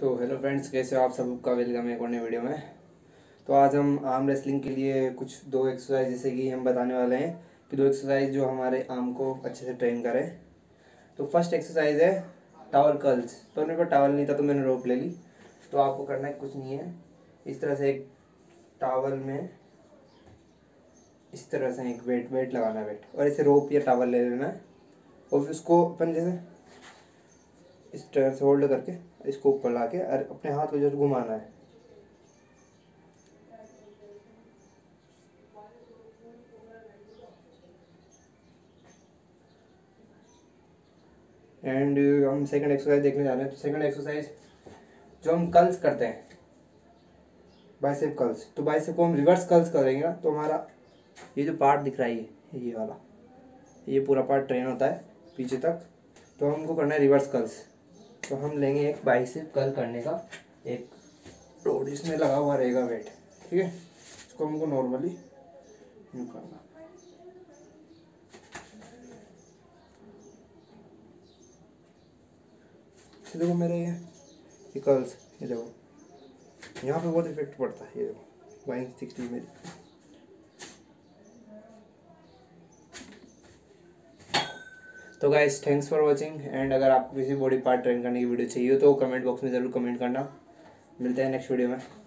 तो hello friends, कैसे हो आप सबका वेलकम है एक और नए वीडियो में। तो आज हम आर्म रेसलिंग के लिए कुछ दो एक्सरसाइज जैसे कि हम बताने वाले हैं कि दो एक्सरसाइज जो हमारे आर्म को अच्छे से ट्रेन करें। तो फर्स्ट एक्सरसाइज है टावल कर्ल्स। तो मेरे पास टावल नहीं था तो मैंने रोप ले ली। तो आपको करना है कुछ नहीं है, इस तरह से एक टावल में इस तरह से एक वेट लगाना है, वेट और इसे रोप या टावल ले लेना है और फिर उसको अपन जैसे इस तरह से होल्ड करके इसको ऊपर ला के और अपने हाथ को जस्ट घुमाना है। एंड हम सेकंड एक्सरसाइज देखने जा रहे हैं। तो सेकंड एक्सरसाइज जो हम कर्ल्स करते हैं, बाइसेप कर्ल्स, तो बाइसेप को हम रिवर्स कर्ल्स करेंगे ना, तो हमारा ये जो पार्ट दिख रहा है ये वाला, ये पूरा पार्ट ट्रेन होता है पीछे तक। तो हमको करना है रिवर्स कर्ल्स। तो हम लेंगे एक बाइसेप कर्ल करने का एक रोड, इसमें लगा हुआ रहेगा वेट, ठीक है। इसको हमको नॉर्मली यूं करना, देखो मेरा ये कर्ल्स, ये देखो यहाँ पे बहुत इफेक्ट पड़ता है, ये देखो 160 में। तो guys thanks for watching. And अगर आपको किसी बॉडी पार्ट ट्रेन करने की वीडियो चाहिए हो तो कमेंट बॉक्स में ज़रूर कमेंट करना। मिलते हैं नेक्स्ट वीडियो में।